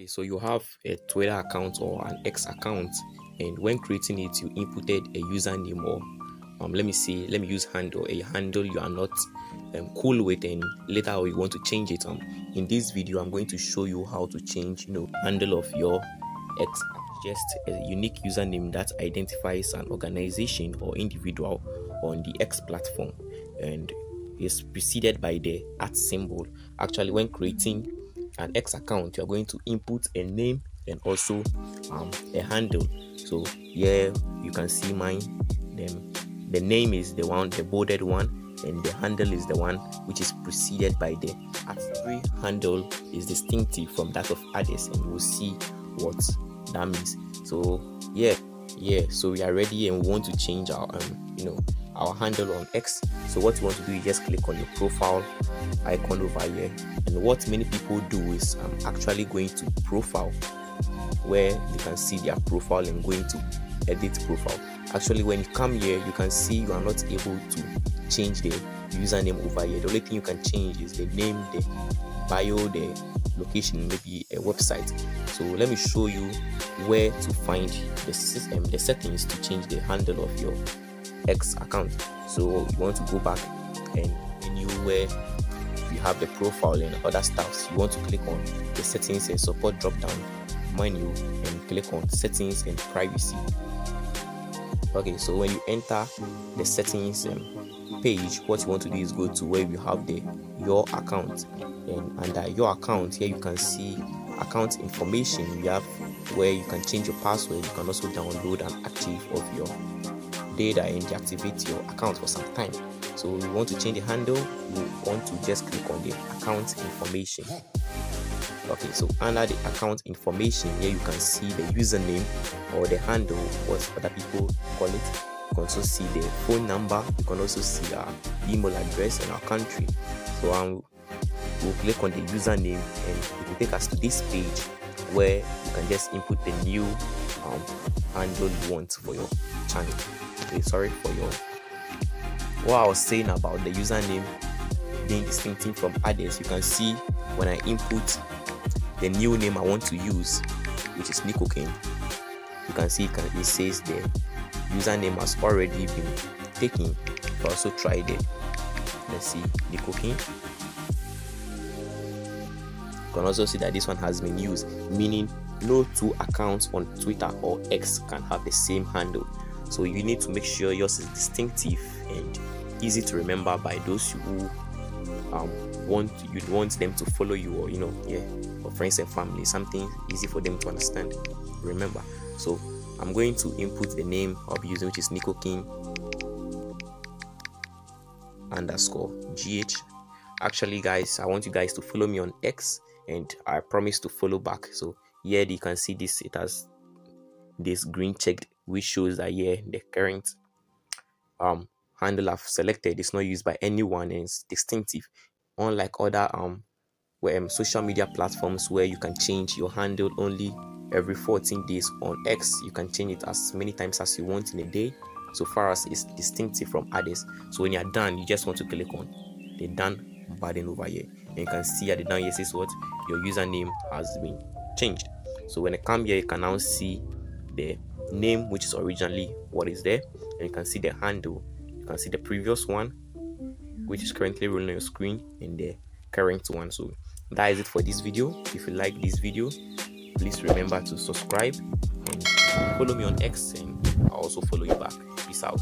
Okay, so you have a Twitter account or an X account, and when creating it, you inputted a username or let me use handle, a handle you are not cool with, and later you want to change it. In this video, I'm going to show you how to change, handle of your X. Just a unique username that identifies an organization or individual on the X platform, and is preceded by the @ symbol. Actually, when creating an X account, you are going to input a name and also a handle. So here you can see mine. Then the name is the one, the bolded one, and the handle is the one which is preceded by the @ Every handle is distinctive from that of others, and we'll see what that means. So yeah, so we are ready and we want to change our our handle on X. So what you want to do is just click on your profile icon over here, and what many people do is actually going to profile, where you can see their profile, and going to edit profile. Actually, when you come here, you can see you are not able to change the username over here. The only thing you can change is the name, the bio, the location, maybe a website. So let me show you where to find the system, the settings to change the handle of your X account. So you want to go back, and menu where you have the profile and other stuff, you want to click on the settings and support drop down menu and click on settings and privacy. Okay, so when you enter the settings page, what you want to do is go to where you have the your account, and under your account here you can see account information. You have where you can change your password. You can also download and active of your data and deactivate your account for some time. So you want to change the handle, you want to just click on the account information. Okay, so under the account information here you can see the username or the handle, what other people call it. You can also see the phone number, you can also see our email address and our country. So we'll click on the username, and it will take us to this page where you can just input the new handle you want for your channel. Okay, sorry for your what I was saying about the username being distinctive from others. You can see when I input the new name I want to use, which is Nikoking, you can see it says the username has already been taken. But also tried it. Let's see Nikoking. You can also see that this one has been used, meaning no two accounts on Twitter or X can have the same handle. So you need to make sure yours is distinctive and easy to remember by those who you'd want them to follow you, or for friends and family, something easy for them to understand. Remember, so I'm going to input the name I'll be using, which is Nikoking _gh. Actually, guys, I want you guys to follow me on X, and I promise to follow back. So here you can see this, it has this green checked, which shows that here the current handle I've selected is not used by anyone and it's distinctive, unlike other social media platforms where you can change your handle only every 14 days. On X, you can change it as many times as you want in a day, so far as it's distinctive from others. So when you're done, you just want to click on the done button over here, and you can see at the down here says what your username has been changed. So when I come here, you can now see the name, which is originally what is there, and you can see the handle. You can see the previous one, which is currently rolling on your screen, and the current one. So that is it for this video. If you like this video, please remember to subscribe and follow me on X, and I'll also follow you back. Peace out.